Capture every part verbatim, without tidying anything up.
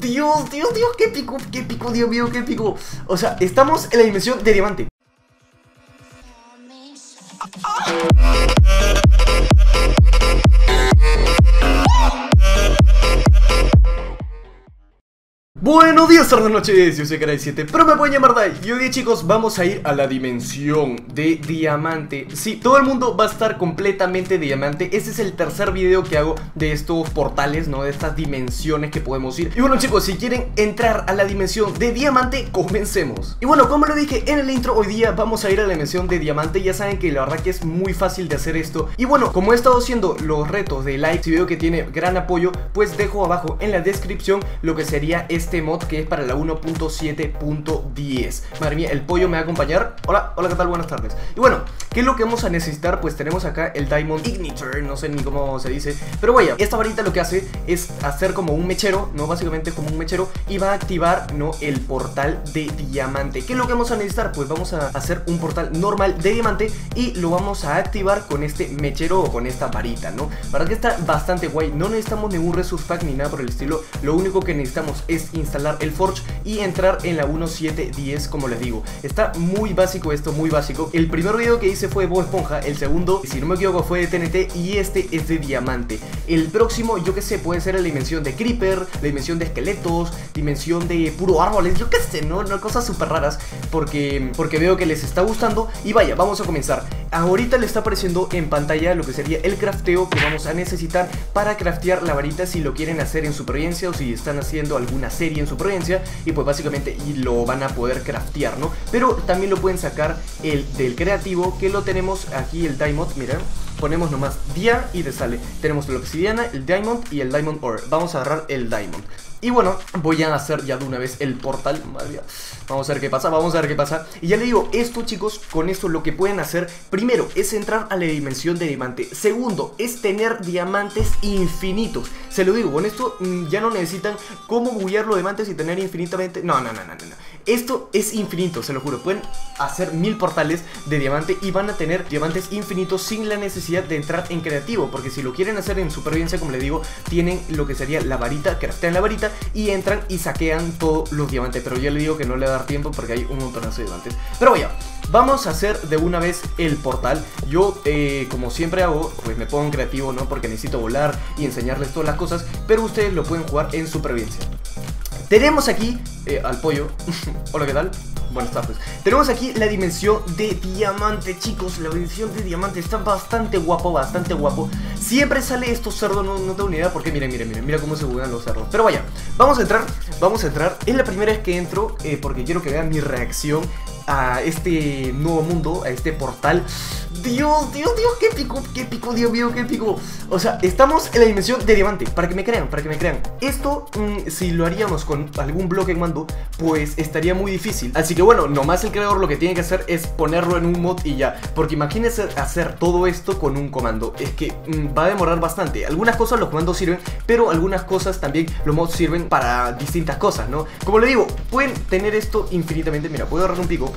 Dios, Dios, Dios, qué pico, qué pico, Dios mío, qué pico. O sea, estamos en la dimensión de Diamante. Buenos días, tardes, noches, yo soy Daikarai siete, pero me pueden llamar Dai. Y hoy día, chicos, vamos a ir a la dimensión de Diamante. Sí, todo el mundo va a estar completamente Diamante. Ese es el tercer video que hago de estos portales, ¿no? De estas dimensiones que podemos ir. Y bueno, chicos, si quieren entrar a la dimensión de Diamante, comencemos. Y bueno, como lo dije en el intro, hoy día vamos a ir a la dimensión de Diamante. Ya saben que la verdad que es muy fácil de hacer esto. Y bueno, como he estado haciendo los retos de like, si veo que tiene gran apoyo, pues dejo abajo en la descripción lo que sería este Este mod que es para la uno punto siete punto diez. Madre mía, el pollo me va a acompañar. Hola, hola, ¿qué tal? Buenas tardes. Y bueno, ¿qué es lo que vamos a necesitar? Pues tenemos acá el Diamond Igniter, no sé ni cómo se dice, pero vaya, esta varita lo que hace es hacer como un mechero, ¿no? Básicamente es como un mechero y va a activar, ¿no? El portal de Diamante. ¿Qué es lo que vamos a necesitar? Pues vamos a hacer un portal normal de Diamante y lo vamos a activar con este mechero o con esta varita, ¿no? La verdad que está bastante guay. No necesitamos ningún resource pack ni nada por el estilo. Lo único que necesitamos es instalar el Forge y entrar en la uno punto siete punto diez, como les digo. Está muy básico esto, muy básico. El primer video que hice fue Bob Esponja, el segundo, si no me equivoco, fue de T N T y este es de Diamante. El próximo, yo que sé, puede ser la dimensión de Creeper, la dimensión de esqueletos, dimensión de puro árboles, yo que sé, ¿no? No, cosas súper raras porque, porque veo que les está gustando y vaya, vamos a comenzar. Ahorita le está apareciendo en pantalla lo que sería el crafteo que vamos a necesitar para craftear la varita si lo quieren hacer en su provincia o si están haciendo alguna serie en su provincia y pues básicamente lo van a poder craftear, ¿no? Pero también lo pueden sacar el del creativo que lo tenemos aquí, el Diamond, miren. Ponemos nomás dia y te sale. Tenemos la obsidiana, el diamond y el diamond ore. Vamos a agarrar el diamond. Y bueno, voy a hacer ya de una vez el portal. Madre mía. Vamos a ver qué pasa, vamos a ver qué pasa. Y ya le digo, esto chicos, con esto lo que pueden hacer, primero, es entrar a la dimensión de diamante. Segundo, es tener diamantes infinitos. Se lo digo, con esto ya no necesitan cómo bullear los diamantes y tener infinitamente. No, no, no, no, no. Esto es infinito, se lo juro. Pueden hacer mil portales de diamante y van a tener diamantes infinitos sin la necesidad de entrar en creativo, porque si lo quieren hacer en supervivencia, como les digo, tienen lo que sería la varita, craftean la varita y entran y saquean todos los diamantes. Pero yo les digo que no le va a dar tiempo porque hay un montón de diamantes. Pero vaya, vamos a hacer de una vez el portal. Yo, eh, como siempre hago, pues me pongo en creativo, ¿no? Porque necesito volar y enseñarles todas las cosas, pero ustedes lo pueden jugar en supervivencia. Tenemos aquí eh, al pollo. Hola, ¿qué tal? Buenas tardes. Tenemos aquí la dimensión de diamante, chicos. La dimensión de diamante está bastante guapo, bastante guapo. Siempre sale estos cerdos, no, no tengo ni idea porque miren, miren, miren, mira cómo se juegan los cerdos. Pero vaya, vamos a entrar, vamos a entrar. Es la primera vez que entro eh, porque quiero que vean mi reacción a este nuevo mundo, a este portal. Dios, Dios, Dios, qué pico, qué pico, Dios mío, qué pico. O sea, estamos en la dimensión de diamante. Para que me crean, para que me crean. Esto, mmm, si lo haríamos con algún bloque en mando, pues estaría muy difícil. Así que bueno, nomás el creador lo que tiene que hacer es ponerlo en un mod y ya. Porque imagínense hacer todo esto con un comando. Es que mmm, va a demorar bastante. Algunas cosas los comandos sirven, pero algunas cosas también los mods sirven para distintas cosas, ¿no? Como le digo, pueden tener esto infinitamente. Mira, puedo agarrar un pico.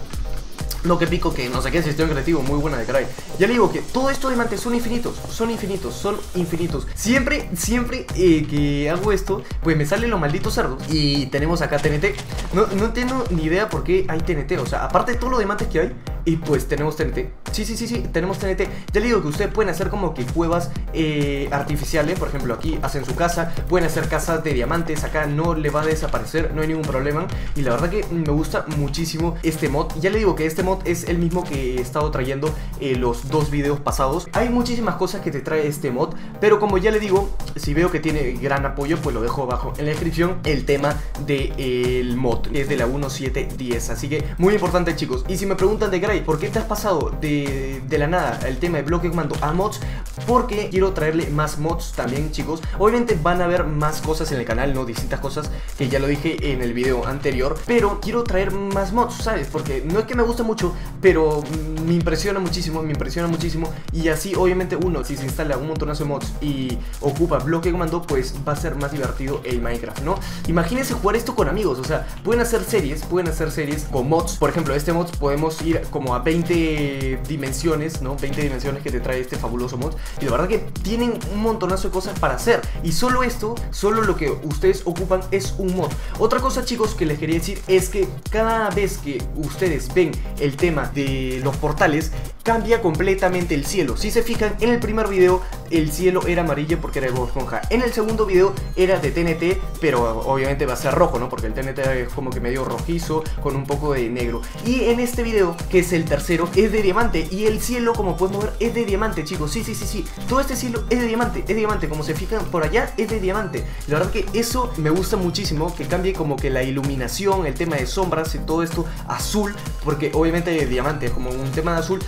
No, que pico, que no sé qué, sistema creativo, muy buena de caray. Ya le digo que todo esto de diamantes son infinitos, son infinitos, son infinitos. Siempre, siempre eh, que hago esto, pues me salen los malditos cerdos. Y tenemos acá T N T. No, no tengo ni idea por qué hay T N T, o sea, aparte de todos los diamantes que hay. Y pues tenemos T N T. Sí, sí, sí, sí, tenemos T N T. Ya les digo que ustedes pueden hacer como que cuevas eh, artificiales. Por ejemplo, aquí hacen su casa. Pueden hacer casas de diamantes. Acá no le va a desaparecer, no hay ningún problema. Y la verdad que me gusta muchísimo este mod. Ya les digo que este mod es el mismo que he estado trayendo eh, los dos videos pasados. Hay muchísimas cosas que te trae este mod, pero como ya les digo, si veo que tiene gran apoyo, pues lo dejo abajo en la descripción el tema del eh, mod, que es de la uno punto siete punto diez. Así que muy importante, chicos. Y si me preguntan de qué, ¿por qué te has pasado de, de la nada el tema de bloque de comando a mods? Porque quiero traerle más mods también, chicos. Obviamente van a ver más cosas en el canal, no distintas cosas que ya lo dije en el video anterior, pero quiero traer más mods, ¿sabes? Porque no es que me guste mucho, pero me impresiona muchísimo, me impresiona muchísimo. Y así obviamente uno, si se instala un montonazo de mods y ocupa bloque de comando, pues va a ser más divertido el Minecraft, ¿no? Imagínense jugar esto con amigos, o sea, pueden hacer series, pueden hacer series con mods. Por ejemplo, este mod podemos ir con como a veinte dimensiones, ¿no? veinte dimensiones que te trae este fabuloso mod. Y la verdad que tienen un montonazo de cosas para hacer. Y solo esto, solo lo que ustedes ocupan es un mod. Otra cosa, chicos, que les quería decir es que cada vez que ustedes ven el tema de los portales, cambia completamente el cielo. Si se fijan, en el primer video el cielo era amarillo porque era de Bob Esponja. En el segundo video era de T N T, pero obviamente va a ser rojo, ¿no? Porque el T N T es como que medio rojizo con un poco de negro. Y en este video, que es el tercero, es de diamante. Y el cielo, como pueden ver, es de diamante, chicos. Sí, sí, sí, sí. Todo este cielo es de diamante, es de diamante. Como se fijan por allá, es de diamante. La verdad que eso me gusta muchísimo, que cambie como que la iluminación, el tema de sombras y todo esto azul, porque obviamente de diamante es como un tema de azul.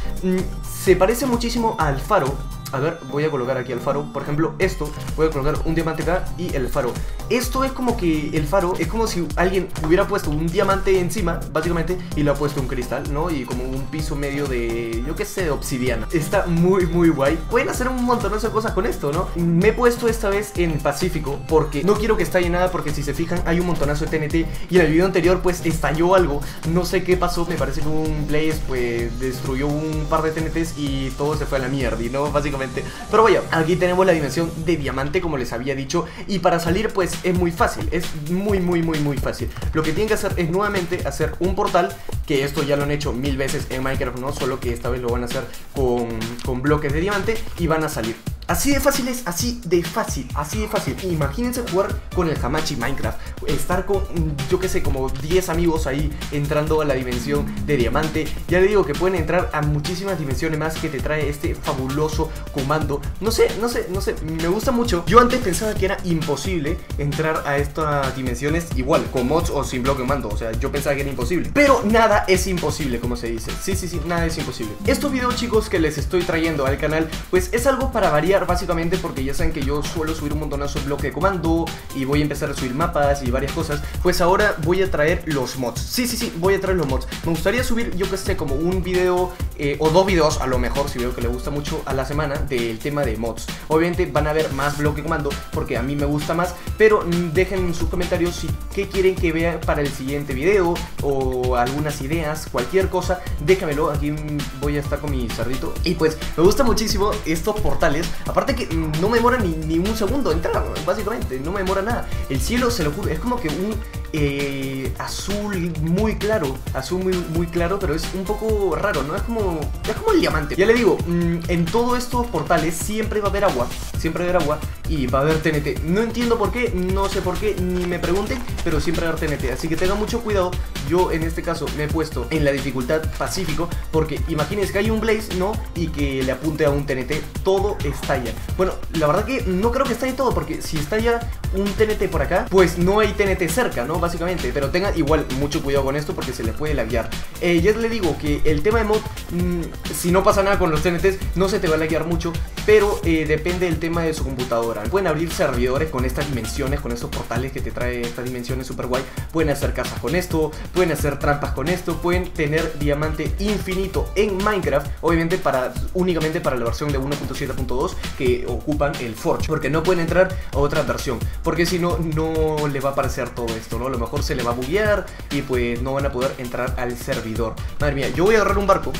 Se parece muchísimo al faro. A ver, voy a colocar aquí el faro. Por ejemplo, esto, voy a colocar un diamante acá y el faro. Esto es como que el faro, es como si alguien hubiera puesto un diamante encima, básicamente, y le ha puesto un cristal, ¿no? Y como un piso medio de, yo qué sé, de obsidiana. Está muy, muy guay. Pueden hacer un montonazo de cosas con esto, ¿no? Me he puesto esta vez en Pacífico, porque no quiero que estalle nada, porque si se fijan, hay un montonazo de T N T. Y en el video anterior, pues, estalló algo. No sé qué pasó, me parece que un Blaze, pues, destruyó un par de T N Ts y todo se fue a la mierda, ¿no? Básicamente. Pero vaya, aquí tenemos la dimensión de diamante, como les había dicho. Y para salir, pues, es muy fácil. Es muy, muy, muy, muy fácil. Lo que tienen que hacer es nuevamente hacer un portal. Que esto ya lo han hecho mil veces en Minecraft, ¿no? Solo que esta vez lo van a hacer con, con bloques de diamante y van a salir. Así de fácil es, así de fácil, así de fácil. Imagínense jugar con el Hamachi Minecraft, estar con, yo que sé, como diez amigos ahí entrando a la dimensión de diamante. Ya le digo que pueden entrar a muchísimas dimensiones más que te trae este fabuloso comando. No sé, no sé, no sé, me gusta mucho. Yo antes pensaba que era imposible entrar a estas dimensiones igual, con mods o sin bloque comando. O sea, yo pensaba que era imposible, pero nada es imposible, como se dice. Sí, sí, sí, nada es imposible. Estos videos, chicos, que les estoy trayendo al canal, pues es algo para variar, básicamente, porque ya saben que yo suelo subir un montonazo de bloque de comando y voy a empezar a subir mapas y varias cosas. Pues ahora voy a traer los mods. Sí, sí, sí, voy a traer los mods. Me gustaría subir, yo que sé, como un video eh, o dos videos, a lo mejor, si veo que le gusta mucho, a la semana, del tema de mods. Obviamente van a haber más bloque de comando porque a mí me gusta más, pero dejen en sus comentarios si qué quieren que vea para el siguiente video o algunas ideas, cualquier cosa, déjamelo. Aquí voy a estar con mi cerdito. Y pues me gusta muchísimo estos portales. Aparte que no me demora ni, ni un segundo entrar, básicamente, no me demora nada. El cielo, se lo juro, es como que un eh, azul muy claro, azul muy, muy claro, pero es un poco raro, ¿no? Es como, es como el diamante. Ya le digo, en todos estos portales siempre va a haber agua, siempre va a haber agua y va a haber T N T. No entiendo por qué, no sé por qué, ni me pregunten, pero siempre va a haber T N T. Así que tengan mucho cuidado. Yo en este caso me he puesto en la dificultad Pacífico, porque imagínense que hay un Blaze, ¿no? Y que le apunte a un T N T, todo está. Bueno, la verdad que no creo que estalle todo, porque si estalla un T N T por acá, pues no hay T N T cerca, ¿no? Básicamente, pero tengan igual mucho cuidado con esto, porque se les puede laguear. eh, Ya le digo que el tema de mod, mmm, si no pasa nada con los T N Ts, no se te va a laguear mucho. Pero eh, depende del tema de su computadora. Pueden abrir servidores con estas dimensiones, con estos portales que te trae estas dimensiones super guay. Pueden hacer casas con esto, pueden hacer trampas con esto, pueden tener diamante infinito en Minecraft. Obviamente para, únicamente para la versión de uno punto siete punto dos, que ocupan el Forge, porque no pueden entrar a otra versión, porque si no, no le va a aparecer todo esto, ¿no? A lo mejor se le va a buguear y pues no van a poder entrar al servidor. Madre mía, yo voy a agarrar un barco.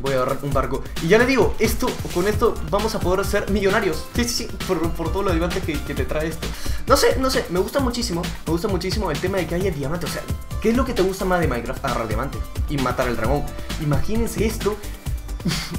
Voy a agarrar un barco. Y ya le digo, esto, con esto vamos a poder ser millonarios. Sí, sí, sí, por, por todo lo diamante que, que te trae esto. No sé, no sé, me gusta muchísimo. Me gusta muchísimo el tema de que haya diamante. O sea, ¿qué es lo que te gusta más de Minecraft? Agarrar diamante y matar al dragón. Imagínense esto.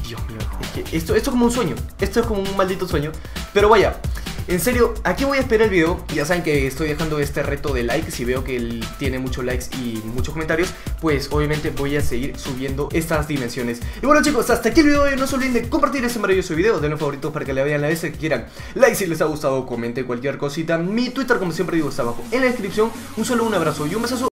Dios mío, es que esto, esto es como un sueño. Esto es como un maldito sueño. Pero vaya, en serio, aquí voy a esperar el video. Ya saben que estoy dejando este reto de likes. Si veo que tiene muchos likes y muchos comentarios, pues obviamente voy a seguir subiendo estas dimensiones. Y bueno, chicos, hasta aquí el video de hoy. No se olviden de compartir este maravilloso video, denle favoritos para que le vean la vez que quieran, like si les ha gustado, comente cualquier cosita. Mi Twitter, como siempre digo, está abajo en la descripción. Un saludo, un abrazo y un besazo.